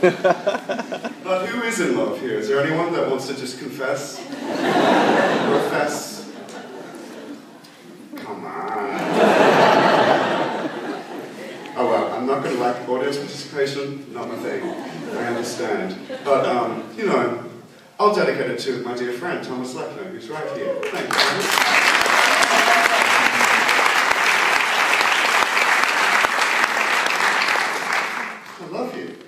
But who is in love here? Is there anyone that wants to just confess? Profess? Come on. Oh well, I'm not going to like audience participation. Not my thing. I understand. But, you know, I'll dedicate it to my dear friend, Thomas Leckland, who's right here. Thank you, Thomas. I love you.